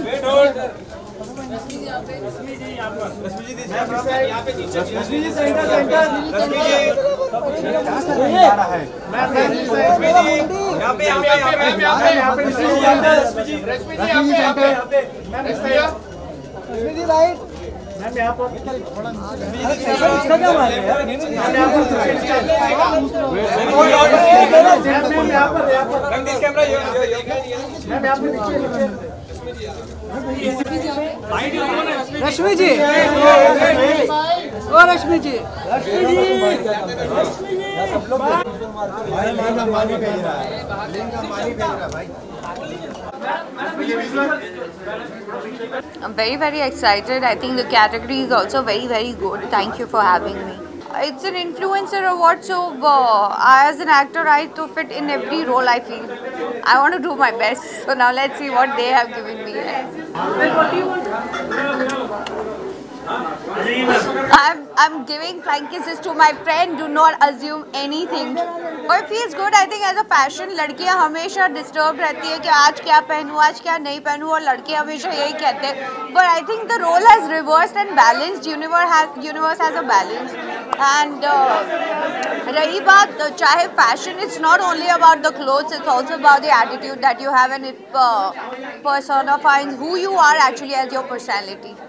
Madam Rashmi ji I'm very excited. I think the category is also very good. Thank you for having me. It's an influencer award, so as an actor I have to fit in every role I feel. I want to do my best, so now let's see what they have given me. I'm giving flying kisses to my friend, do not assume anything. और it feels good, I think as a fashion, लड़कियाँ हमेशा disturbed रहती है कि आज क्या पहनूँ, आज क्या नहीं पहनूँ और लड़के हमेशा यही कहते हैं. But I think the role has reversed and balanced, universe has a balance. And रही बात चाहे fashion, it's not only about the clothes, it's also about the attitude that you have and it personifying who you are actually as your personality.